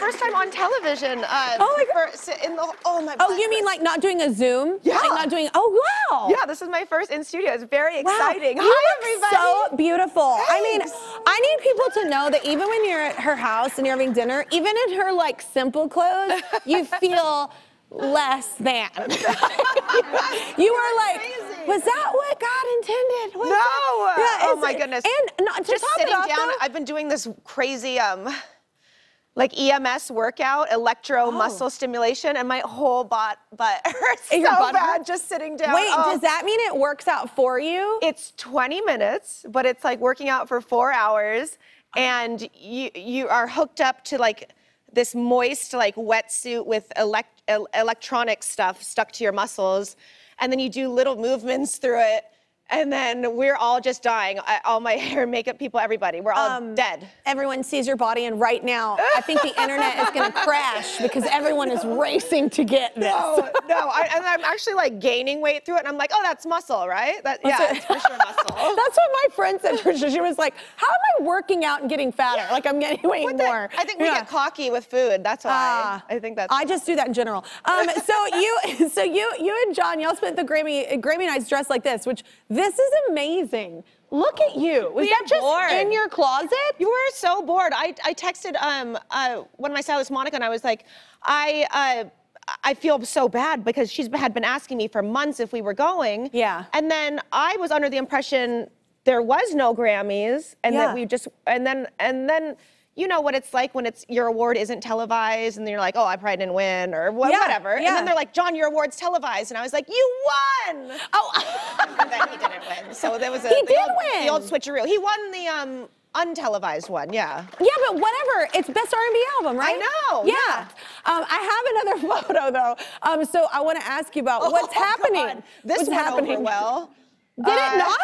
my first time on television. Oh, you mean like not doing a Zoom? Yeah. Like not doing, oh, wow. Yeah, this is my first in studio. It's very exciting. Wow. Hi, everybody. So beautiful. Thanks. I mean, I need people to know that even when you're at her house and you're having dinner, even in her like simple clothes, you feel less than. You are like, amazing. Was that what God intended? Was no. That, yeah, oh my goodness. And not, just sitting down, though, I've been doing this crazy, like EMS workout, electro-muscle stimulation, and my whole butt hurts so bad just sitting down. Wait, does that mean it works out for you? It's 20 minutes, but it's like working out for 4 hours, and you are hooked up to like this moist like wetsuit with electronic stuff stuck to your muscles, and then you do little movements through it. And then we're all just dying. All my hair, makeup people, everybody. We're all dead. Everyone sees your body, and right now, I think the internet is gonna crash because everyone is racing to get this. And I'm actually like gaining weight through it, and I'm like, oh, that's muscle, right? Yeah, it's for sure muscle. That's what my friend said to her. She was like, how am I working out and getting fatter? Yeah. Like I'm getting way more. I think we get cocky with food. That's why. I think that's. I just do that in general. So you and John, y'all spent the Grammy nights dressed like this, which. This is amazing. Look at you. Was that just in your closet? You were so bored. I texted one of my stylists, Monica, and I was like, I feel so bad because she had been asking me for months if we were going. Yeah. And then I was under the impression there was no Grammys, and that we just and then. You know what it's like when it's your award isn't televised, and then you're like, oh, I probably didn't win, or whatever. Yeah. And then they're like, John, your award's televised, and I was like, you won! Oh, and then he didn't win. So there was a he did win. The old switcheroo. He won the untelevised one, Yeah, but whatever. It's best R&B album, right? I know. Yeah. I have another photo though. So I want to ask you about what's happening. God. This what's happening over well. Did it not?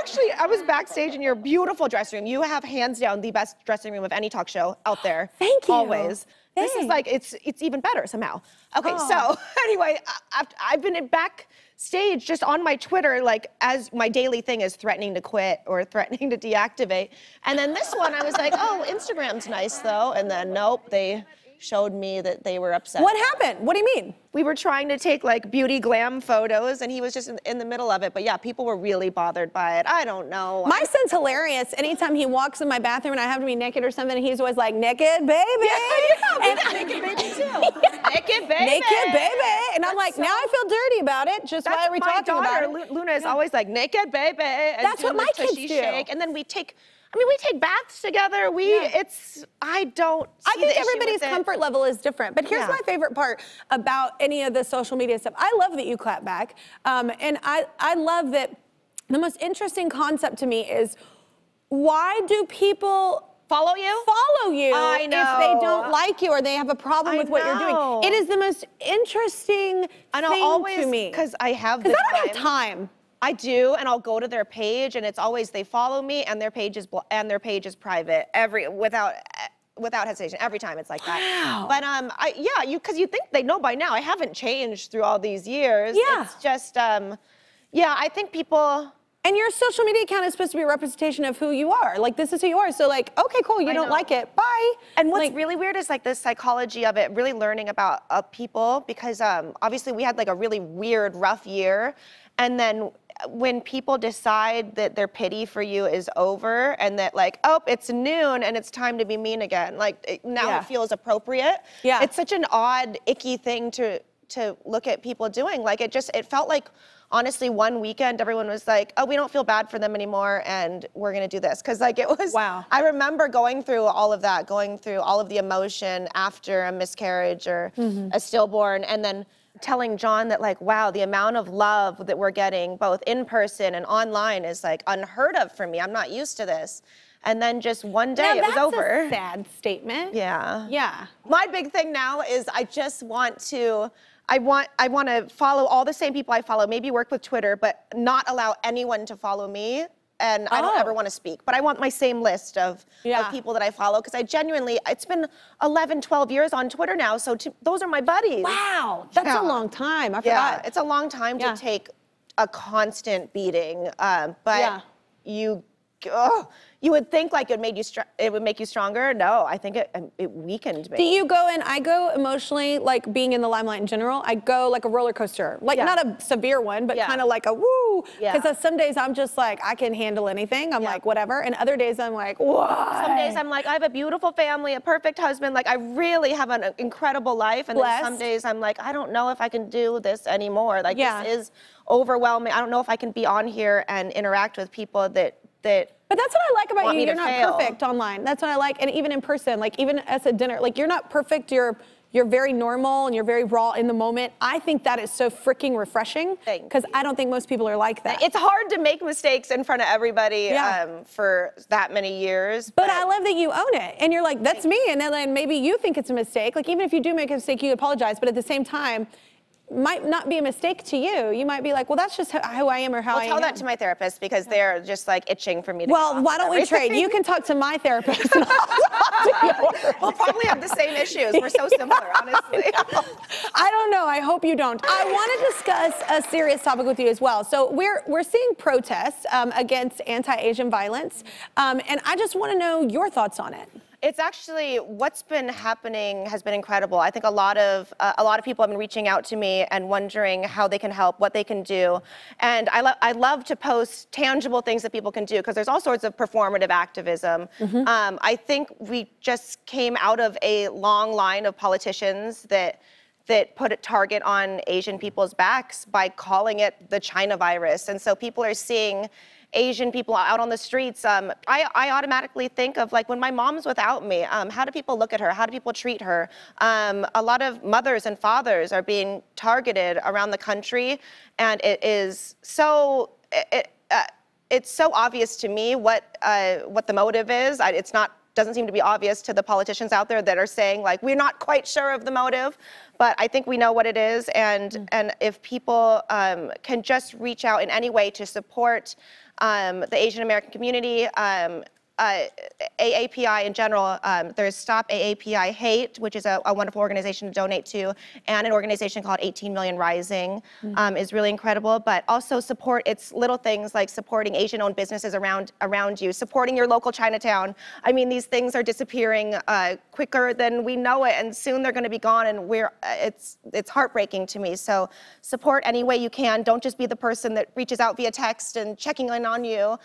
Actually, I was backstage in your beautiful dressing room. You have hands down the best dressing room of any talk show out there. Thank you. Always. Thanks. This is like, it's even better somehow. Okay, so anyway, I've been backstage just on my Twitter, like as my daily thing is threatening to quit or threatening to deactivate. And then this one, I was like, oh, Instagram's nice though. And then nope, they showed me that they were upset. What happened? What do you mean? We were trying to take like beauty glam photos, and he was just in the middle of it. But yeah, people were really bothered by it. I don't know. My son's hilarious. Anytime he walks in my bathroom and I have to be naked or something, he's always like, naked baby. Naked baby too. Naked baby. Naked baby. And I'm like, so now I feel dirty about it. Just why are we talking about it? My daughter, Luna, is always like, naked baby. And that's what my kids do. And then we take. I mean, we take baths together. I think everybody's comfort level is different. But here's my favorite part about any of the social media stuff. I love that you clap back. And I love that the most interesting concept to me is why do people follow you? Follow you if they don't like you or they have a problem with what you're doing. It is the most interesting thing to me. Because I have this time. I don't have time. I do, and I'll go to their page, and it's always they follow me, and their page is private without hesitation. Every time it's like that. Wow. But because you think they know by now. I haven't changed through all these years. Yeah. It's just I think people. And your social media account is supposed to be a representation of who you are. Like, this is who you are. So like, okay, cool, you don't like it, bye. And what's really weird is like the psychology of it, really learning about people, because obviously we had like a really weird, rough year. And then when people decide that their pity for you is over and that like, oh, it's noon and it's time to be mean again. Like, it feels appropriate. Yeah. It's such an odd, icky thing to look at people doing. Like, it felt like, honestly, one weekend, everyone was like, oh, we don't feel bad for them anymore, and we're gonna do this. Because like it was, I remember going through all of that, going through all of the emotion after a miscarriage or a stillborn, and then telling John that like, wow, the amount of love that we're getting both in person and online is like unheard of for me. I'm not used to this. And then just one day it was over. That's a sad statement. Yeah. Yeah. My big thing now is I just want to, I want to follow all the same people I follow, maybe work with Twitter, but not allow anyone to follow me. And I don't ever want to speak, but I want my same list of people that I follow, because I genuinely, it's been 11, 12 years on Twitter now, so those are my buddies. Wow, that's a long time, I forgot. Yeah, it's a long time to take a constant beating, but you oh, you would think like it would make you stronger. No, I think it weakened me. Do you go in? I go emotionally, like being in the limelight in general. I go like a roller coaster, like not a severe one, but kind of like a woo. Because some days I'm just like I can handle anything. I'm like whatever, and other days I'm like why? Some days I'm like I have a beautiful family, a perfect husband. Like I really have an incredible life, and then some days I'm like I don't know if I can do this anymore. Like this is overwhelming. I don't know if I can be on here and interact with people that. But that's what I like about you. You're not perfect online. That's what I like, and even in person, like even as a dinner, like you're not perfect. You're very normal and you're very raw in the moment. I think that is so freaking refreshing because I don't think most people are like that. It's hard to make mistakes in front of everybody for that many years. But I love that you own it and you're like, that's me, and then maybe you think it's a mistake. Like even if you do make a mistake, you apologize, but at the same time, might not be a mistake to you. You might be like, well, that's just who I am or how I am. Well, tell that to my therapist because they're just like itching for me to Well, why don't everything. We trade? You can talk to my therapist and I'll talk to yours. We'll probably have the same issues. We're so similar, honestly. I don't know. I hope you don't. I want to discuss a serious topic with you as well. So we're seeing protests against anti-Asian violence, and I just want to know your thoughts on it. It's actually, what's been happening has been incredible. I think a lot of people have been reaching out to me and wondering how they can help, what they can do. And I love to post tangible things that people can do because there's all sorts of performative activism. Mm-hmm. I think we just came out of a long line of politicians that put a target on Asian people's backs by calling it the China virus. And so people are seeing Asian people out on the streets. I automatically think of like when my mom's without me, how do people look at her? How do people treat her? A lot of mothers and fathers are being targeted around the country, and it is so it's so obvious to me what the motive is. It's not. Doesn't seem to be obvious to the politicians out there that are saying like, we're not quite sure of the motive, but I think we know what it is. And, and if people can just reach out in any way to support the Asian American community, AAPI in general, there's Stop AAPI Hate, which is a wonderful organization to donate to, and an organization called 18 Million Rising is really incredible. But also support, it's little things like supporting Asian-owned businesses around you, supporting your local Chinatown. I mean, these things are disappearing quicker than we know it, and soon they're going to be gone. And it's heartbreaking to me. So support any way you can. Don't just be the person that reaches out via text and checking in on you.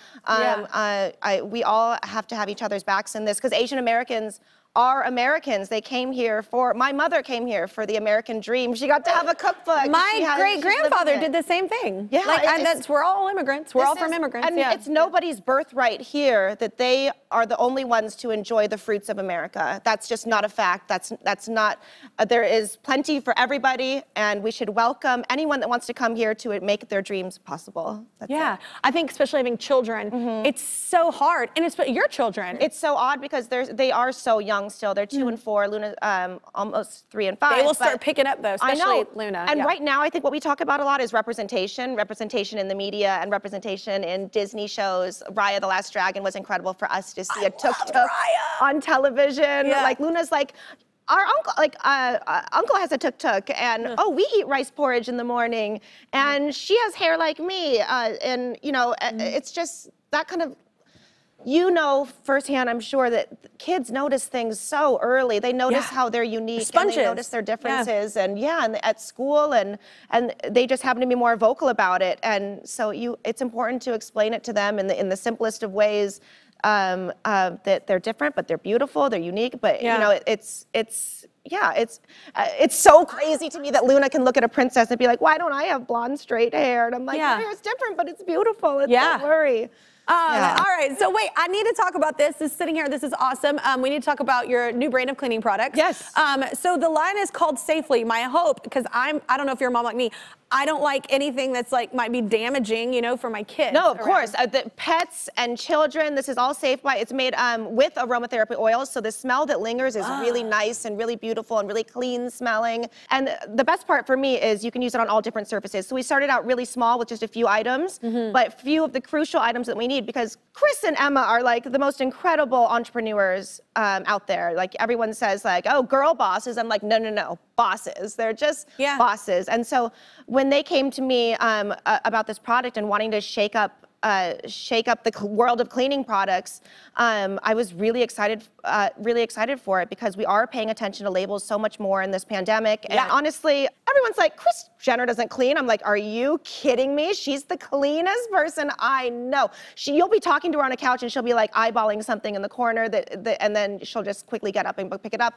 We all have to have each other's backs in this because Asian Americans are Americans. They came here for, my mother came here for the American dream. She got to have a cookbook. My great-grandfather did the same thing. Yeah, like, we're all immigrants. We're all from immigrants. And it's nobody's birthright here that they are the only ones to enjoy the fruits of America. That's just not a fact. That's not, there is plenty for everybody, and we should welcome anyone that wants to come here to make their dreams possible. That's it. I think especially having childldren, it's so hard, and it's your children. It's so odd because they are so young. Still, they're 2 and 4. Luna, almost 3 and 5. They will start picking up though, especially Luna. And right now, I think what we talk about a lot is representation in the media, and representation in Disney shows. Raya, the Last Dragon, was incredible for us to see a tuk-tuk on television. Yeah. Like Luna's like, our uncle, like uncle has a tuk-tuk, and oh, we eat rice porridge in the morning, and she has hair like me, and you know, it's just that kind of. You know firsthand, I'm sure, that kids notice things so early. They notice how they're unique, and they notice their differences, and at school, and they just happen to be more vocal about it. And so it's important to explain it to them in the simplest of ways, that they're different, but they're beautiful, they're unique. But you know, it's so crazy to me that Luna can look at a princess and be like, why don't I have blonde, straight hair? And I'm like, your hair's different, but it's beautiful. It's not blurry. All right, so wait, I need to talk about this. This is sitting here, this is awesome. We need to talk about your new brand of cleaning products. Yes. So the line is called Safely. My hope, because I don't know if you're a mom like me, I don't like anything that's like, might be damaging, you know, for my kids. No, of course, the pets and children, this is all safe by, it's made with aromatherapy oils, so the smell that lingers is really nice and really beautiful and really clean smelling. And the best part for me is you can use it on all different surfaces. So we started out really small with just a few items, but few of the crucial items that we need, because Chris and Emma are like the most incredible entrepreneurs out there. Like everyone says like, oh, girl bosses. I'm like, no, no, no, bosses. They're just bosses. And so when they came to me about this product and wanting to shake up shake up the world of cleaning products, I was really excited for it, because we are paying attention to labels so much more in this pandemic. Yeah. And honestly, everyone's like, Kris Jenner doesn't clean. I'm like, are you kidding me? She's the cleanest person I know. You'll be talking to her on a couch and she'll be like eyeballing something in the corner, and then she'll just quickly get up and pick it up.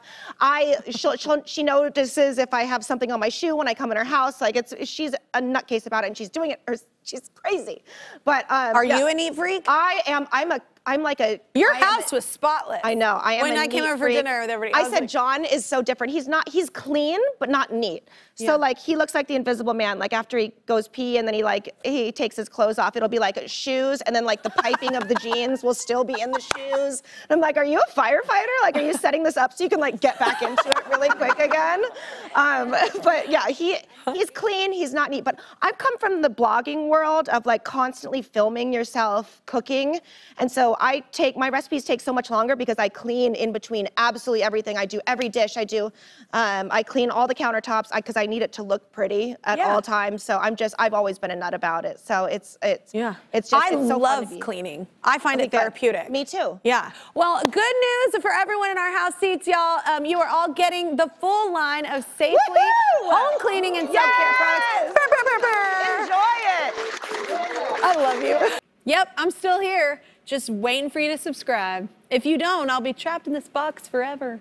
She notices if I have something on my shoe when I come in her house. Like, she's a nutcase about it, and she's doing it. She's crazy. But are you a neat freak? I am. Your house was spotless. I know. I am. When I came over for dinner with everybody, I said, John is so different. He's not. He's clean, but not neat. Yeah. So like, he looks like the Invisible Man. Like, after he goes pee and then he takes his clothes off. It'll be like shoes, and then like the piping of the jeans will still be in the shoes. And I'm like, are you a firefighter? Like, are you setting this up so you can like get back into it really quick again? But yeah, he's clean. He's not neat. But I've come from the blogging world of like constantly filming yourself cooking, and so my recipes take so much longer because I clean in between absolutely everything. I do every dish I do. I clean all the countertops because I need it to look pretty at all times. So I've always been a nut about it. So it's so love fun cleaning. I find it therapeutic. Me too. Yeah. Well, good news for everyone in our house seats, y'all. You are all getting the full line of Safely home cleaning and self-care products. Enjoy it. I love you. Yep, I'm still here. Just waiting for you to subscribe. If you don't, I'll be trapped in this box forever.